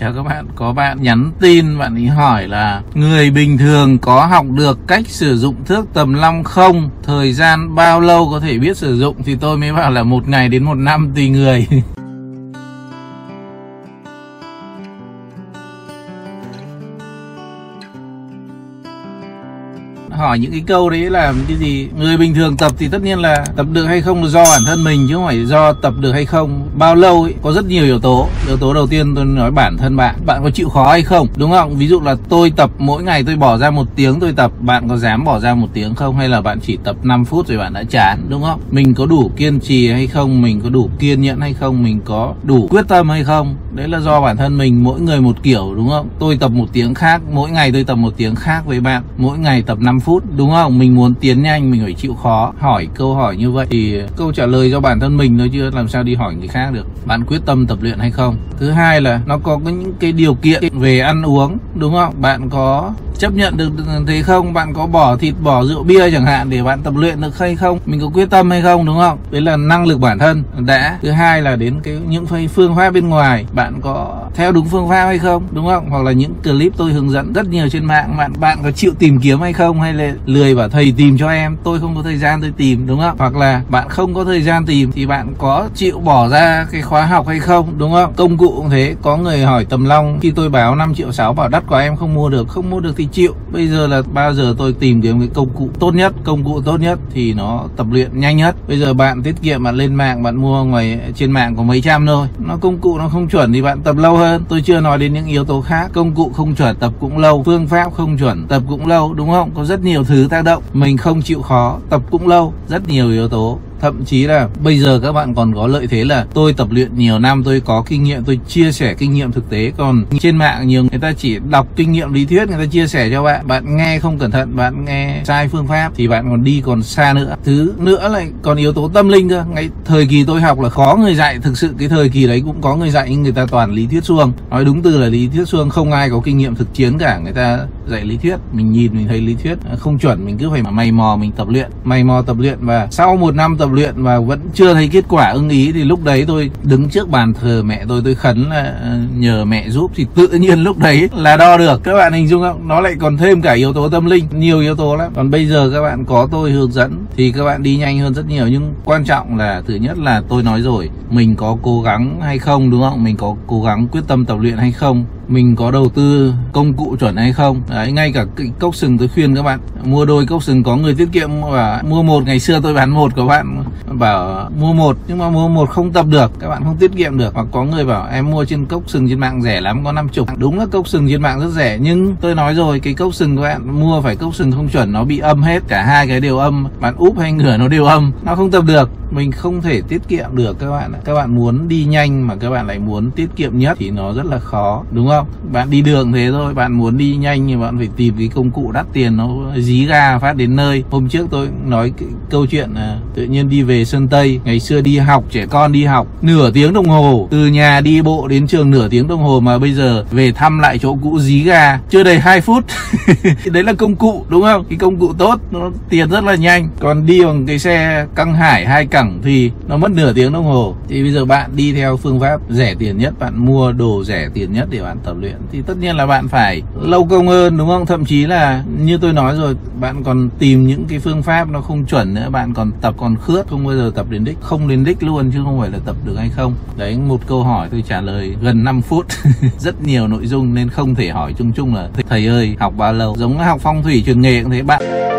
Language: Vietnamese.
Chào các bạn, có bạn nhắn tin, bạn ấy hỏi là người bình thường có học được cách sử dụng thước tầm long không? Thời gian bao lâu có thể biết sử dụng? Thì tôi mới bảo là 1 ngày đến 1 năm tùy người. Hỏi những cái câu đấy là cái gì? Người bình thường tập thì tất nhiên là tập được hay không do bản thân mình, chứ không phải do tập được hay không. Bao lâu ấy, có rất nhiều yếu tố. Yếu tố đầu tiên tôi nói bản thân bạn. Bạn có chịu khó hay không? Đúng không? Ví dụ là tôi tập mỗi ngày tôi bỏ ra 1 tiếng tôi tập. Bạn có dám bỏ ra 1 tiếng không? Hay là bạn chỉ tập 5 phút rồi bạn đã chán? Đúng không? Mình có đủ kiên trì hay không? Mình có đủ kiên nhẫn hay không? Mình có đủ quyết tâm hay không? Đấy là do bản thân mình, mỗi người một kiểu, đúng không? Tôi tập 1 tiếng khác, mỗi ngày tôi tập 1 tiếng khác với bạn. Mỗi ngày tập 5 phút, đúng không? Mình muốn tiến nhanh, mình phải chịu khó. Hỏi câu hỏi như vậy thì câu trả lời do bản thân mình thôi, chứ làm sao đi hỏi người khác được. Bạn quyết tâm tập luyện hay không? Thứ hai là nó có những cái điều kiện về ăn uống, đúng không? Bạn có chấp nhận được thế không? Bạn có bỏ thịt, bỏ rượu bia chẳng hạn để bạn tập luyện được hay không? Mình có quyết tâm hay không, đúng không? Đấy là năng lực bản thân đã. Thứ hai là đến cái những phương pháp bên ngoài, bạn có theo đúng phương pháp hay không, đúng không? Hoặc là những clip tôi hướng dẫn rất nhiều trên mạng, bạn có chịu tìm kiếm hay không? Hay là lười bảo thầy tìm cho em, tôi không có thời gian tôi tìm, đúng không? Hoặc là bạn không có thời gian tìm thì bạn có chịu bỏ ra cái khóa học hay không, đúng không? Công cụ cũng thế. Có người hỏi tầm long, khi tôi báo 5,6 triệu bảo đắt quá em không mua được, thì chịu. Bây giờ là bao giờ tôi tìm kiếm cái công cụ tốt nhất, thì nó tập luyện nhanh nhất. Bây giờ bạn tiết kiệm, bạn lên mạng bạn mua ngoài trên mạng có mấy trăm thôi, nó công cụ nó không chuẩn thì bạn tập lâu hơn. Tôi chưa nói đến những yếu tố khác. Công cụ không chuẩn tập cũng lâu, phương pháp không chuẩn tập cũng lâu, đúng không? Có rất nhiều thứ tác động. Mình không chịu khó tập cũng lâu, rất nhiều yếu tố. Thậm chí là bây giờ các bạn còn có lợi thế là tôi tập luyện nhiều năm, tôi có kinh nghiệm, tôi chia sẻ kinh nghiệm thực tế. Còn trên mạng nhiều người ta chỉ đọc kinh nghiệm lý thuyết, người ta chia sẻ cho bạn, bạn nghe không cẩn thận, bạn nghe sai phương pháp thì bạn còn đi còn xa nữa. Thứ nữa lại còn yếu tố tâm linh cơ. Ngay thời kỳ tôi học là khó người dạy, thực sự cái thời kỳ đấy cũng có người dạy nhưng người ta toàn lý thuyết suông, nói đúng từ là lý thuyết suông, không ai có kinh nghiệm thực chiến cả. Người ta dạy lý thuyết, mình nhìn mình thấy lý thuyết không chuẩn, mình cứ phải mày mò mình tập luyện, và sau 1 năm tập luyện mà vẫn chưa thấy kết quả ưng ý thì lúc đấy tôi đứng trước bàn thờ mẹ tôi khấn là nhờ mẹ giúp, thì tự nhiên lúc đấy là đo được. Các bạn hình dung không? Nó lại còn thêm cả yếu tố tâm linh, nhiều yếu tố lắm. Còn bây giờ các bạn có tôi hướng dẫn thì các bạn đi nhanh hơn rất nhiều. Nhưng quan trọng là thứ nhất là tôi nói rồi, mình có cố gắng hay không, đúng không? Mình có cố gắng quyết tâm tập luyện hay không? Mình có đầu tư công cụ chuẩn hay không? Đấy, ngay cả cái cốc sừng tôi khuyên các bạn mua đôi cốc sừng. Có người tiết kiệm và mua 1, ngày xưa tôi bán 1, các bạn bảo mua 1 nhưng mà mua 1 không tập được, các bạn không tiết kiệm được. Hoặc có người bảo em mua trên cốc sừng trên mạng rẻ lắm, có 50. Đúng là cốc sừng trên mạng rất rẻ, nhưng tôi nói rồi, cái cốc sừng các bạn mua phải cốc sừng không chuẩn, nó bị âm hết, cả 2 cái đều âm, bạn úp hay ngửa nó đều âm, nó không tập được. Mình không thể tiết kiệm được các bạn ạ. Các bạn muốn đi nhanh mà các bạn lại muốn tiết kiệm nhất thì nó rất là khó, đúng không? Bạn đi đường thế thôi, bạn muốn đi nhanh thì bạn phải tìm cái công cụ đắt tiền, nó dí ga phát đến nơi. Hôm trước tôi nói cái câu chuyện là tự nhiên đi về Sơn Tây, ngày xưa đi học, trẻ con đi học nửa tiếng đồng hồ, từ nhà đi bộ đến trường nửa tiếng đồng hồ, mà bây giờ về thăm lại chỗ cũ dí ga chưa đầy 2 phút. Đấy là công cụ, đúng không? Cái công cụ tốt nó tiền rất là nhanh. Còn đi bằng cái xe căng hải 2 cẳng thì nó mất nửa tiếng đồng hồ. Thì bây giờ bạn đi theo phương pháp rẻ tiền nhất, bạn mua đồ rẻ tiền nhất để bạn tập luyện thì tất nhiên là bạn phải lâu công hơn, đúng không? Thậm chí là như tôi nói rồi, bạn còn tìm những cái phương pháp nó không chuẩn nữa, bạn còn tập còn khướt, không bao giờ tập đến đích, không đến đích luôn, chứ không phải là tập được hay không. Đấy, một câu hỏi tôi trả lời gần 5 phút. Rất nhiều nội dung nên không thể hỏi chung là thầy ơi học bao lâu. Giống học phong thủy truyền nghề cũng thế bạn.